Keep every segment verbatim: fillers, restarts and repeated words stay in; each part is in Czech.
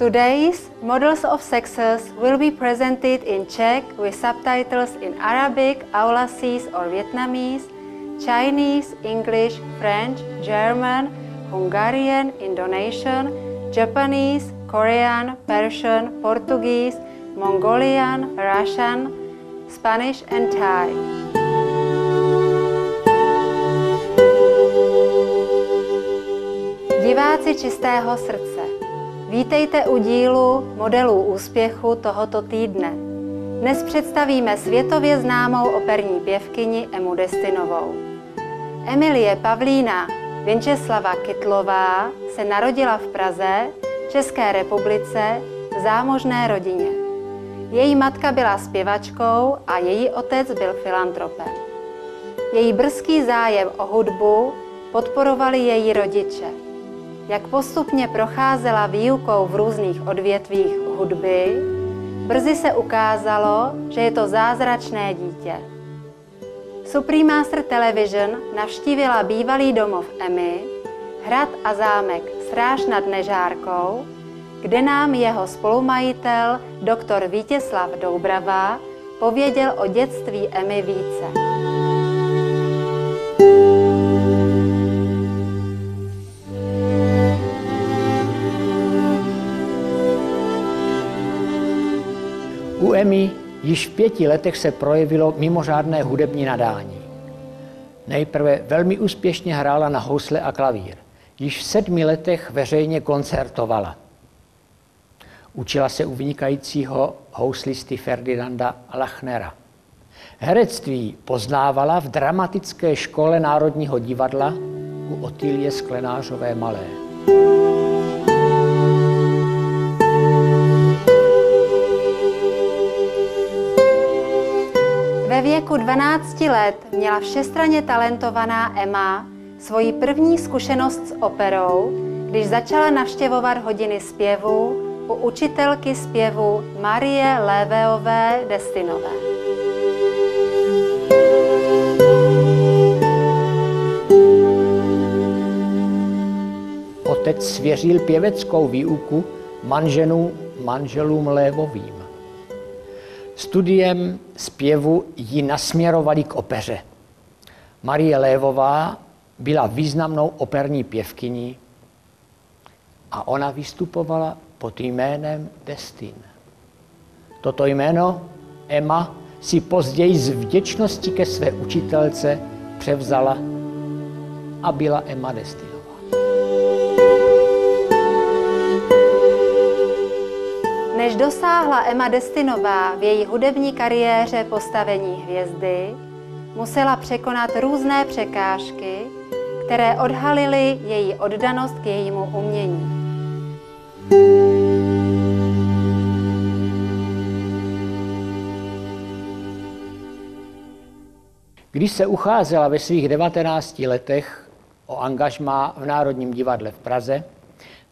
Today's Models of Success will be presented in Czech with subtitles in Arabic, Aulasese or Vietnamese, Chinese, English, French, German, Hungarian, Indonesian, Japanese, Korean, Persian, Portuguese, Mongolian, Russian, Spanish and Thai. Diváci čistého srdce, vítejte u dílu modelů úspěchu tohoto týdne. Dnes představíme světově známou operní pěvkyni Emu Destinovou. Emilie Pavlína Vinčeslava Kytlová se narodila v Praze, České republice, v zámožné rodině. Její matka byla zpěvačkou a její otec byl filantropem. Její brzký zájem o hudbu podporovali její rodiče. Jak postupně procházela výukou v různých odvětvích hudby, brzy se ukázalo, že je to zázračné dítě. Supreme Master Television navštívila bývalý domov Emmy, hrad a zámek Stráž nad Nežárkou, kde nám jeho spolumajitel doktor Vítězslav Doubrava pověděl o dětství Emmy více. U Emmy již v pěti letech se projevilo mimořádné hudební nadání. Nejprve velmi úspěšně hrála na housle a klavír. Již v sedmi letech veřejně koncertovala. Učila se u vynikajícího houslisty Ferdinanda Lachnera. Herectví poznávala v dramatické škole Národního divadla u Otýlie Sklenářové Malé. Ve věku dvanácti let měla všestranně talentovaná Emma svoji první zkušenost s operou, když začala navštěvovat hodiny zpěvu u učitelky zpěvu Marie Lévéové Destinové. Otec svěřil pěveckou výuku manženu, manželům Lévovým. Studiem zpěvu ji nasměrovali k opeře. Marie Lévová byla významnou operní pěvkyní a ona vystupovala pod jménem Destinn. Toto jméno Emma si později z vděčnosti ke své učitelce převzala a byla Emma Destinn. Než dosáhla Emma Destinová v její hudební kariéře postavení hvězdy, musela překonat různé překážky, které odhalily její oddanost k jejímu umění. Když se ucházela ve svých devatenácti letech o angažmá v Národním divadle v Praze,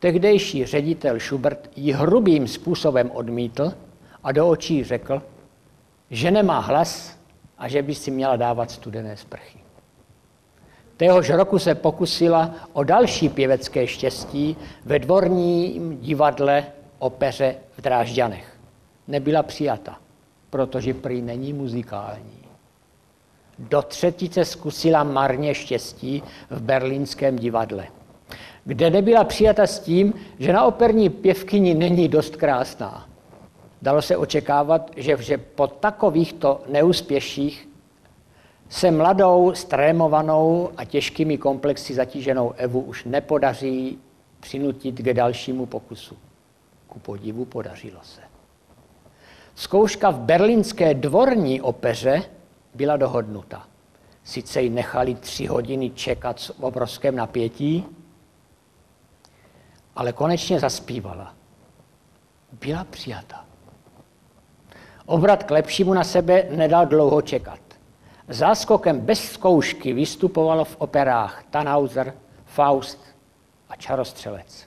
tehdejší ředitel Šubert ji hrubým způsobem odmítl a do očí řekl, že nemá hlas a že by si měla dávat studené sprchy. Téhož roku se pokusila o další pěvecké štěstí ve Dvorním divadle opeře v Drážďanech. Nebyla přijata, protože prý není muzikální. Do třetice zkusila marně štěstí v berlínském divadle, kde nebyla přijata s tím, že na operní pěvkyni není dost krásná. Dalo se očekávat, že, že po takovýchto neúspěších se mladou, strémovanou a těžkými komplexy zatíženou Evu už nepodaří přinutit k dalšímu pokusu. Ku podivu podařilo se. Zkouška v berlínské dvorní opeře byla dohodnuta. Sice ji nechali tři hodiny čekat s obrovském napětí, ale konečně zaspívala. Byla přijata. Obrat k lepšímu na sebe nedal dlouho čekat. Záskokem bez zkoušky vystupovalo v operách Tannhauser, Faust a Čarostřelec.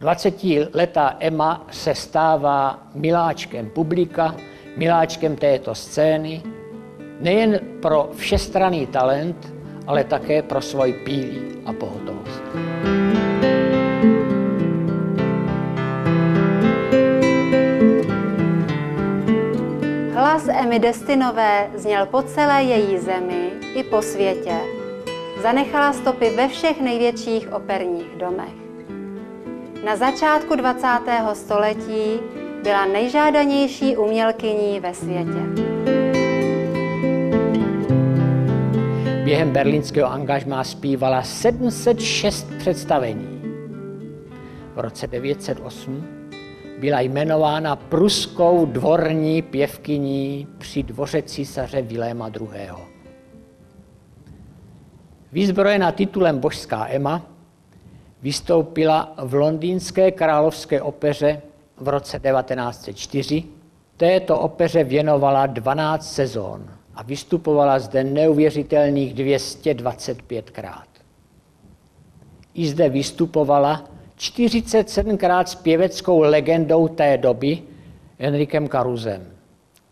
dvacetiletá Emma se stává miláčkem publika, miláčkem této scény, nejen pro všestranný talent, ale také pro svůj pílí a pohotovost. Thank you. Emmy Destinové zněl po celé její zemi i po světě. Zanechala stopy ve všech největších operních domech. Na začátku dvacátého století byla nejžádanější umělkyní ve světě. Během berlínského angažmá zpívala sedm set šest představení. V roce devatenáct set osm byla jmenována pruskou dvorní pěvkyní při dvoře císaře Viléma druhého. Vyzbrojena titulem Božská Emma vystoupila v londýnské královské opeře v roce devatenáct set čtyři. Této opeře věnovala dvanáct sezón a vystupovala zde neuvěřitelných dvě stě dvacet pětkrát. I zde vystupovala čtyřicet sedmkrát s pěveckou legendou té doby Enricem Carusem.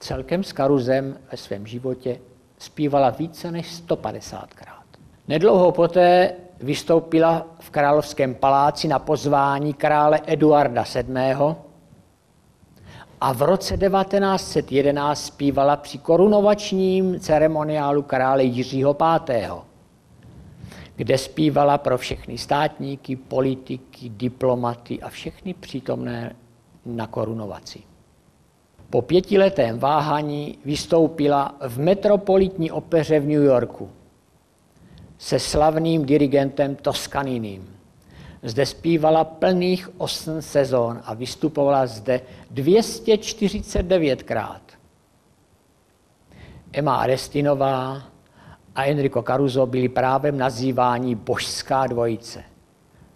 Celkem s Carusem ve svém životě zpívala více než sto padesátkrát. Nedlouho poté vystoupila v královském paláci na pozvání krále Eduarda sedmého a v roce devatenáct set jedenáct zpívala při korunovačním ceremoniálu krále Jiřího pátého, kde zpívala pro všechny státníky, politiky, diplomaty a všechny přítomné na korunovaci. Po pětiletém váhání vystoupila v Metropolitní opeře v New Yorku se slavným dirigentem Toscaninim. Zde zpívala plných osm sezón a vystupovala zde dvě stě čtyřicet devětkrát. Emma Destinová a Enrico Caruso byli právem nazýváni božská dvojice.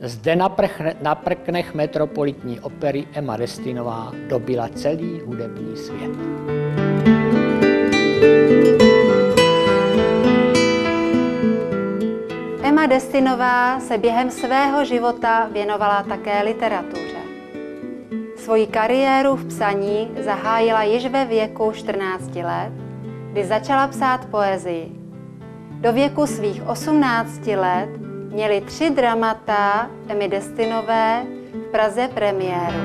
Zde na, prchne, na prknech Metropolitní opery Emma Destinová dobila celý hudební svět. Emma Destinová se během svého života věnovala také literatuře. Svoji kariéru v psaní zahájila již ve věku čtrnácti let, kdy začala psát poezii. Do věku svých osmnácti let měly tři dramata Emmy Destinové v Praze premiéru.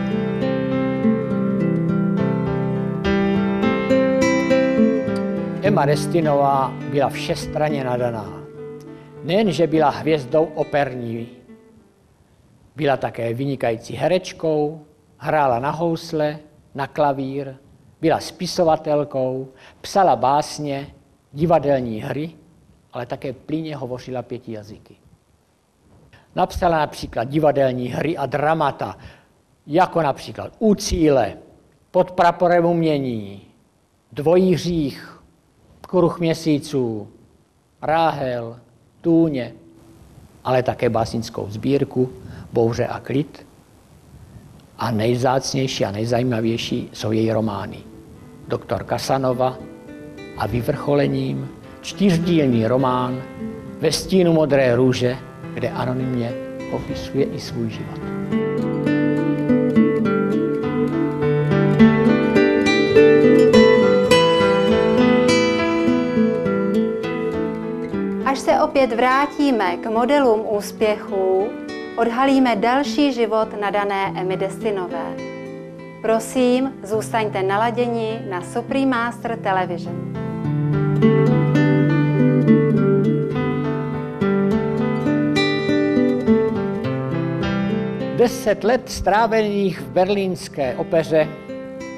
Emma Destinová byla všestranně nadaná. Nejenže byla hvězdou operní, byla také vynikající herečkou, hrála na housle, na klavír, byla spisovatelkou, psala básně, divadelní hry, ale také plynně hovořila pěti jazyky. Napsala například divadelní hry a dramata, jako například U cíle, Pod praporem umění, Dvojí hřích, Kruh měsíců, Ráhel, Tůně, ale také básnickou sbírku Bouře a klid. A nejvzácnější a nejzajímavější jsou její romány Doktor Kasanova a vyvrcholením čtyřdílný román Ve stínu modré růže, kde anonymně popisuje i svůj život. Až se opět vrátíme k modelům úspěchů, odhalíme další život nadané Emmy Destinové. Prosím, zůstaňte naladěni na Supreme Master Television. Deset let strávených v berlínské opeře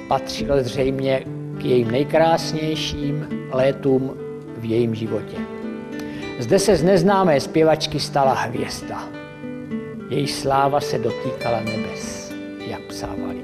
patřilo zřejmě k jejím nejkrásnějším létům v jejím životě. Zde se z neznámé zpěvačky stala hvězda. Její sláva se dotýkala nebes, jak psávali.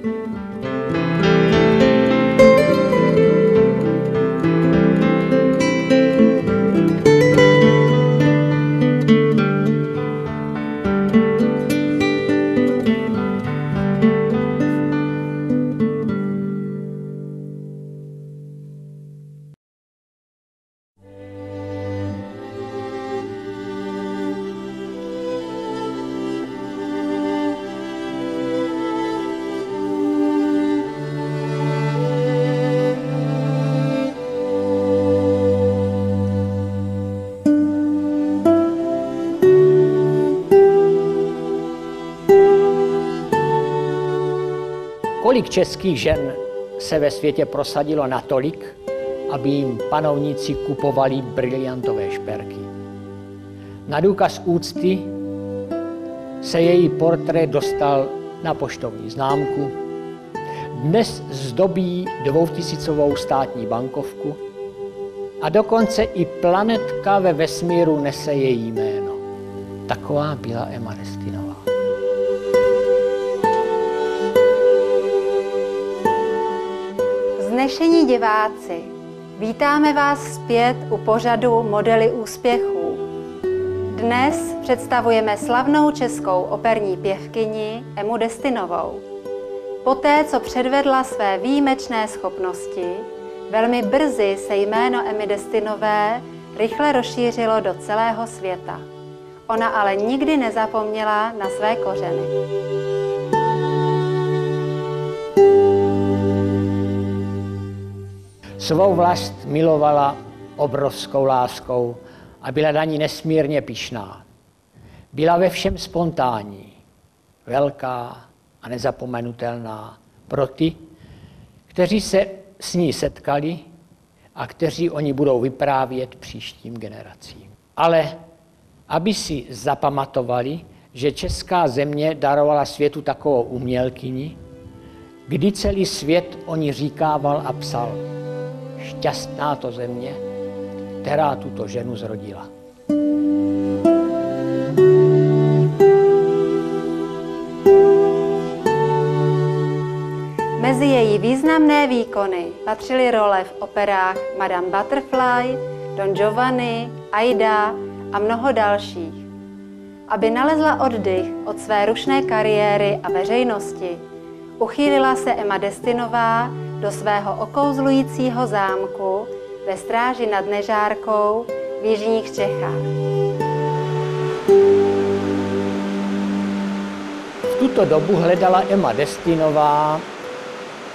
Kolik českých žen se ve světě prosadilo natolik, aby jim panovníci kupovali briliantové šperky. Na důkaz úcty se její portrét dostal na poštovní známku. Dnes zdobí dvoutisícovou státní bankovku a dokonce i planetka ve vesmíru nese její jméno. Taková byla Ema Destinová. Vznešení diváci, vítáme vás zpět u pořadu Modely úspěchů. Dnes představujeme slavnou českou operní pěvkyni Emu Destinovou. Poté, co předvedla své výjimečné schopnosti, velmi brzy se jméno Emy Destinové rychle rozšířilo do celého světa. Ona ale nikdy nezapomněla na své kořeny. Svou vlast milovala obrovskou láskou a byla na ní nesmírně pyšná. Byla ve všem spontánní, velká a nezapomenutelná pro ty, kteří se s ní setkali a kteří o ní budou vyprávět příštím generacím. Ale aby si zapamatovali, že česká země darovala světu takovou umělkyni, kdy celý svět o ní říkával a psal. Šťastná to země, která tuto ženu zrodila. Mezi její významné výkony patřily role v operách Madame Butterfly, Don Giovanni, Aida a mnoho dalších. Aby nalezla oddych od své rušné kariéry a veřejnosti, uchýlila se Ema Destinová do svého okouzlujícího zámku ve Stráži nad Nežárkou v jižních Čechách. V tuto dobu hledala Ema Destinová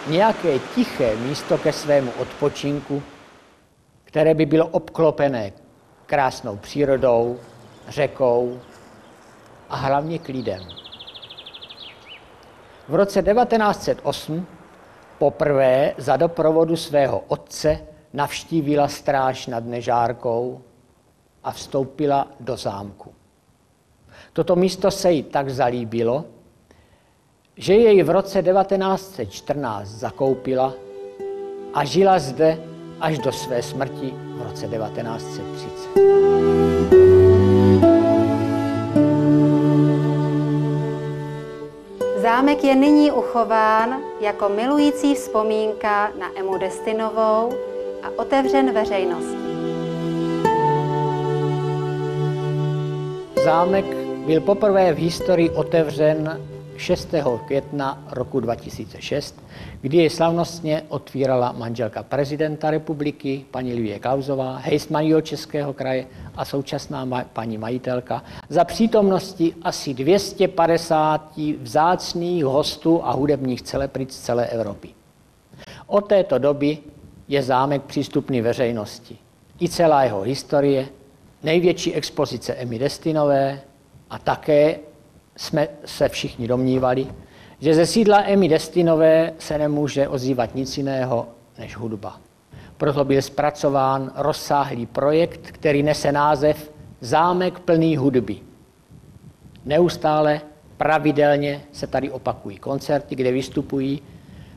nějaké tiché místo ke svému odpočinku, které by bylo obklopené krásnou přírodou, řekou a hlavně klidem. V roce devatenáct set osm poprvé za doprovodu svého otce navštívila Stráž nad Nežárkou a vstoupila do zámku. Toto místo se jí tak zalíbilo, že jej v roce devatenáct set čtrnáct zakoupila a žila zde až do své smrti v roce devatenáct set třicet. Zámek je nyní uchován jako milující vzpomínka na Emu Destinovou a otevřen veřejnosti. Zámek byl poprvé v historii otevřen šestého května roku dva tisíce šest, kdy jej slavnostně otvírala manželka prezidenta republiky, paní Livie Kauzová, hejtman Jihočeského kraje a současná ma paní majitelka, za přítomnosti asi dvou set padesáti vzácných hostů a hudebních celebrit z celé Evropy. Od této doby je zámek přístupný veřejnosti. I celá jeho historie, největší expozice Emy Destinové a také jsme se všichni domnívali, že ze sídla Emy Destinové se nemůže ozývat nic jiného než hudba. Proto byl zpracován rozsáhlý projekt, který nese název Zámek plný hudby. Neustále, pravidelně se tady opakují koncerty, kde vystupují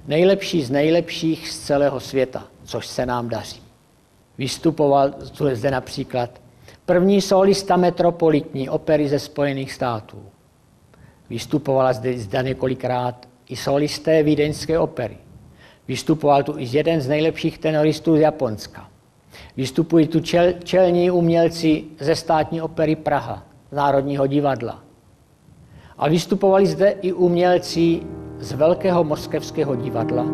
nejlepší z nejlepších z celého světa, což se nám daří. Vystupoval zde například první solista metropolitní opery ze Spojených států. Vystupovala zde, zde několikrát i solisté vídeňské opery. Vystupoval tu i jeden z nejlepších tenoristů z Japonska. Vystupují tu čel, čelní umělci ze Státní opery Praha, z Národního divadla. A vystupovali zde i umělci z Velkého moskevského divadla.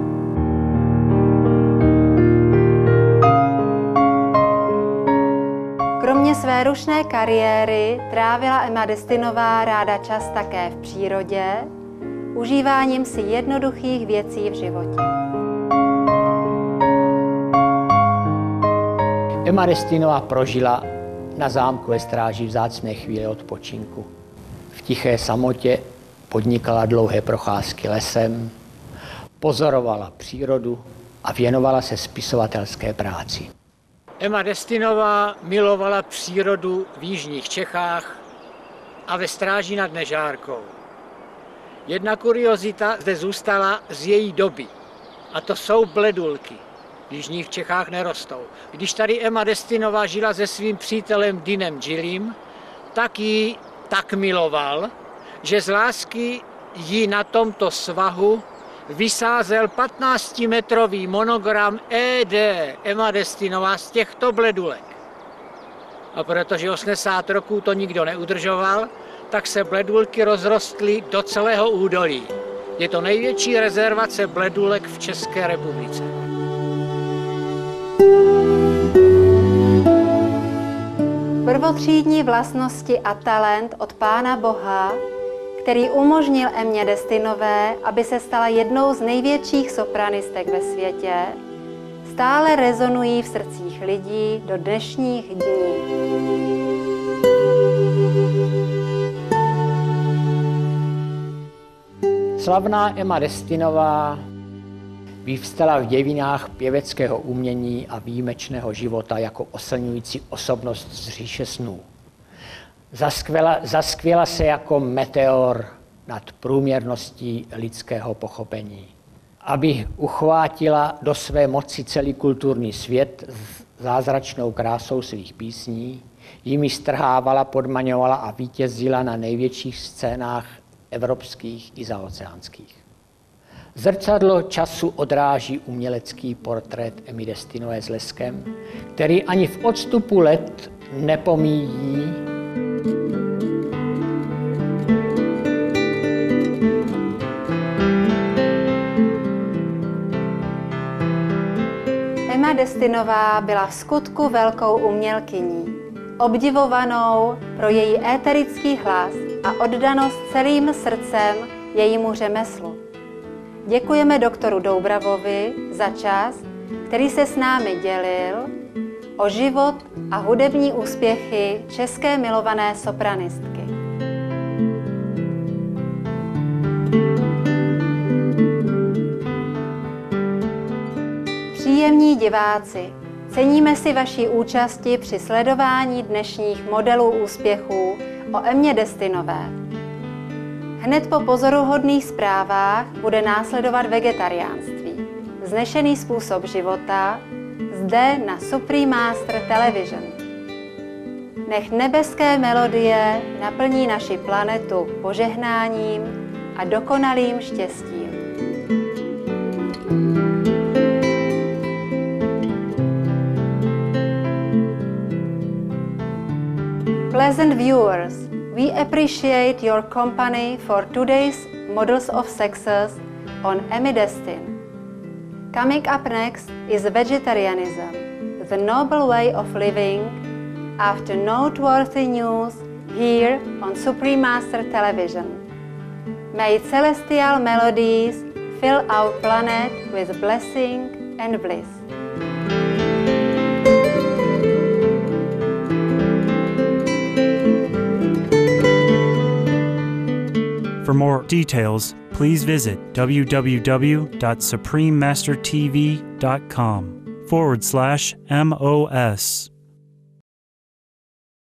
Kromě své rušné kariéry trávila Ema Destinová ráda čas také v přírodě, užíváním si jednoduchých věcí v životě. Ema Destinová prožila na zámku ve Stráži vzácné chvíle odpočinku. V tiché samotě podnikala dlouhé procházky lesem, pozorovala přírodu a věnovala se spisovatelské práci. Emma Destinová milovala přírodu v jižních Čechách a ve Stráži nad Nežárkou. Jedna kuriozita zde zůstala z její doby, a to jsou bledulky. V jižních Čechách nerostou. Když tady Emma Destinová žila se svým přítelem Dynem Džirím, tak ji tak miloval, že z lásky ji na tomto svahu vysázel patnáctimetrový monogram é dé Emma Destinová z těchto bledulek. A protože osmdesát roků to nikdo neudržoval, tak se bledulky rozrostly do celého údolí. Je to největší rezervace bledulek v České republice. Prvotřídní vlastnosti a talent od Pána Boha, který umožnil Emě Destinové, aby se stala jednou z největších sopranistek ve světě, stále rezonují v srdcích lidí do dnešních dní. Slavná Emma Destinová vyvstala v dějinách pěveckého umění a výjimečného života jako oslňující osobnost z říše snů. Zaskvěla, zaskvěla se jako meteor nad průměrností lidského pochopení. Aby uchvátila do své moci celý kulturní svět s zázračnou krásou svých písní, jimi strhávala, podmaňovala a vítězila na největších scénách evropských i zaoceánských. Zrcadlo času odráží umělecký portrét Emmy Destinové s leskem, který ani v odstupu let nepomíjí Emma Destinová byla v skutku velkou umělkyní, obdivovanou pro její éterický hlas a oddanost celým srdcem jejímu řemeslu. Děkujeme doktoru Doubravovi za čas, který se s námi dělil o život a hudební úspěchy české milované sopranistky. Příjemní diváci, ceníme si vaší účasti při sledování dnešních modelů úspěchů o Emě Destinové. Hned po pozoruhodných zprávách bude následovat vegetariánství, vznešený způsob života, zde na Supreme Master Television. Nech nebeské melodie naplní naši planetu požehnáním a dokonalým štěstím. Pleasant viewers, we appreciate your company for today's Models of Success on Emmy Destinn. Coming up next is vegetarianism, the noble way of living, after noteworthy news here on Supreme Master Television. May celestial melodies fill our planet with blessing and bliss. For more details, please visit www.suprememastertv.com forward slash MOS.